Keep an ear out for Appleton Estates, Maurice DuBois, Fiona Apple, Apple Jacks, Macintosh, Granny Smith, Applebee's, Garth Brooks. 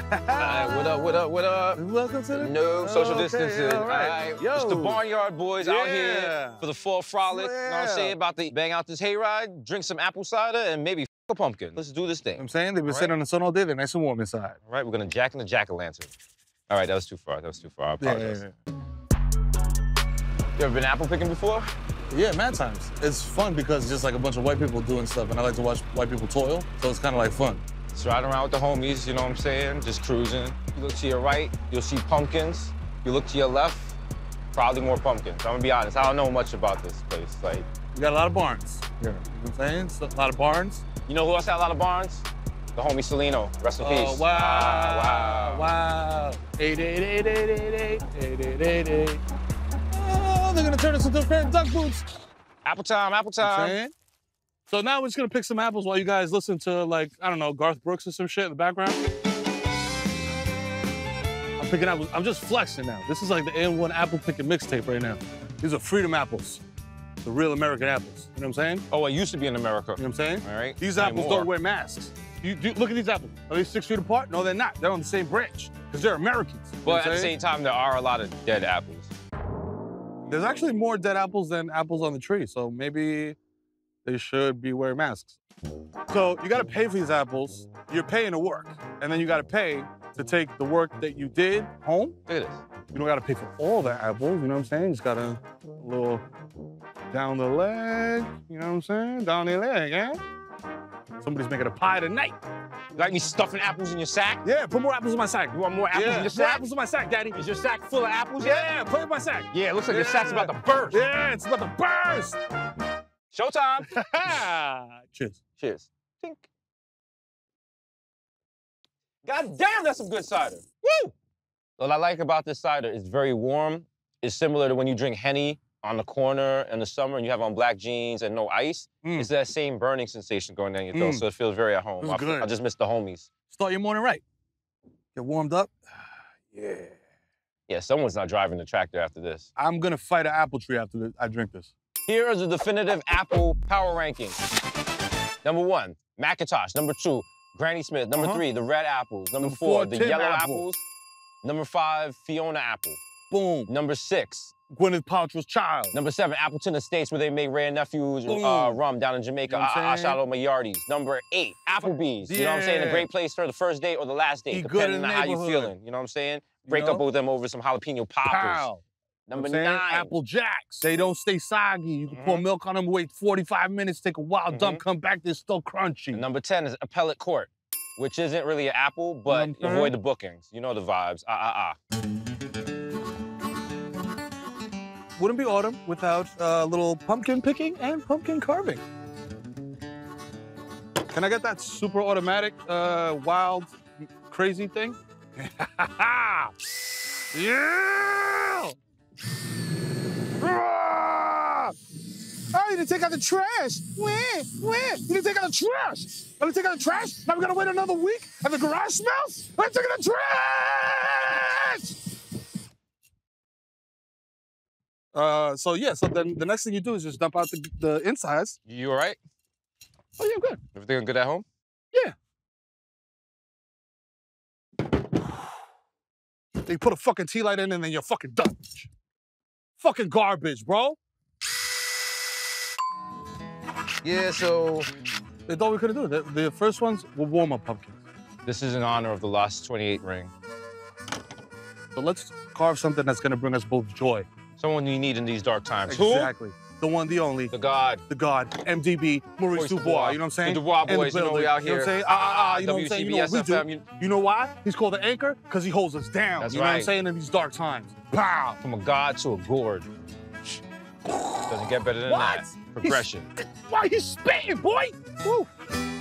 What up? Welcome to the... No social distancing. All right. All right. It's the Barnyard Boys out here for the fall frolic. You know what I'm saying? About to bang out this hayride, drink some apple cider, and maybe f a pumpkin. Let's do this thing. You know what I'm saying? They've been sitting in the sun all day. They're nice and warm inside. All right, we're going to jack in the jack-o'-lantern. All right, that was too far. I apologize. You ever been apple picking before? Yeah, mad times. It's fun because it's just like a bunch of white people doing stuff, and I like to watch white people toil, so it's kind of like fun. Just riding around with the homies, you know what I'm saying? Just cruising. You look to your right, you'll see pumpkins. You look to your left, probably more pumpkins. I'm gonna be honest, I don't know much about this place. Like, we got a lot of barns. Yeah. You know what I'm saying? A lot of barns. You know who else had a lot of barns? The homie Celino. Rest in peace. Oh, wow. Wow. Wow. 888 888 888 888. Oh, they're gonna turn us into duck boots. Apple time, apple time. So now we're just gonna pick some apples while you guys listen to, like, I don't know, Garth Brooks or some shit in the background. I'm picking apples. I'm just flexing now. This is like the A1 apple picking mixtape right now. These are freedom apples. The real American apples. You know what I'm saying? Oh, I used to be in America. You know what I'm saying? All right. These apples don't wear masks. You look at these apples. Are they 6 feet apart? No, they're not. They're on the same branch because they're Americans. But at the same time, there are a lot of dead apples. There's actually more dead apples than apples on the tree, so maybe they should be wearing masks. So you gotta pay for these apples. You're paying to work, and then you gotta pay to take the work that you did home. Look at this. You don't gotta pay for all the apples, you know what I'm saying? Just gotta a little down the leg, you know what I'm saying? Down the leg, eh? Somebody's making a pie tonight. Like me stuffing apples in your sack? Yeah, put more apples in my sack. You want more apples in your sack? More apples in my sack, Daddy. Is your sack full of apples yet? Yeah, play with my sack. Yeah, it looks like your sack's about to burst. Yeah, it's about to burst. Showtime. Cheers. Cheers. Tink. God damn, that's some good cider. Woo! What I like about this cider, it's very warm. It's similar to when you drink Henny on the corner in the summer and you have on black jeans and no ice. It's that same burning sensation going down your throat, so it feels very at home. I just miss the homies. Start your morning right. Get warmed up. Yeah. Yeah, someone's not driving the tractor after this. I'm gonna fight an apple tree after I drink this. Here is the definitive apple power ranking. Number 1, Macintosh. Number 2, Granny Smith. Number 3, the red apples. Number 4, the yellow apples. Number 5, Fiona Apple. Boom. Number 6, Gwyneth Paltrow's Child. Number 7, Appleton Estates, where they make Ray and Nephew's rum down in Jamaica. I shout out my yardies. Number 8, Applebee's. You know what I'm saying? A great place for the first date or the last date, depending on how you feeling. You know what I'm saying? Break up with them over some jalapeno poppers. Pow. Number 9, Apple Jacks. They don't stay soggy. You can pour milk on them, wait 45 minutes, take a wild dump, come back, they're still crunchy. And Number 10 is Appellate Court, which isn't really an apple, but avoid the bookings. You know the vibes. Wouldn't be autumn without a little pumpkin picking and pumpkin carving. Can I get that super automatic, wild, crazy thing? Yeah! Oh, you didn't take out the trash. You didn't take out the trash. I'm gonna take out the trash. Now we're gonna wait another week and the garage smells. I'm taking the trash. So then the next thing you do is just dump out the insides. You all right? Oh, yeah, I'm good. Everything good at home? Yeah. They put a fucking tea light in and then you're fucking done. Fucking garbage, bro. Yeah, so they thought we could do it. The first ones were warm-up pumpkins. This is in honor of the lost 28 ring. So let's carve something that's gonna bring us both joy. Someone you need in these dark times. Exactly. Who? The one, the only. The God. The God. MDB, Maurice DuBois. You know what I'm saying? The DuBois boys, you know we out here. You know what I'm saying? You know what I'm saying? You know what we do? You know why? He's called the anchor, because he holds us down. That's right. You know what I'm saying? In these dark times. Pow! From a God to a gourd. Doesn't get better than that. Progression. Why you spitting, boy? Woo!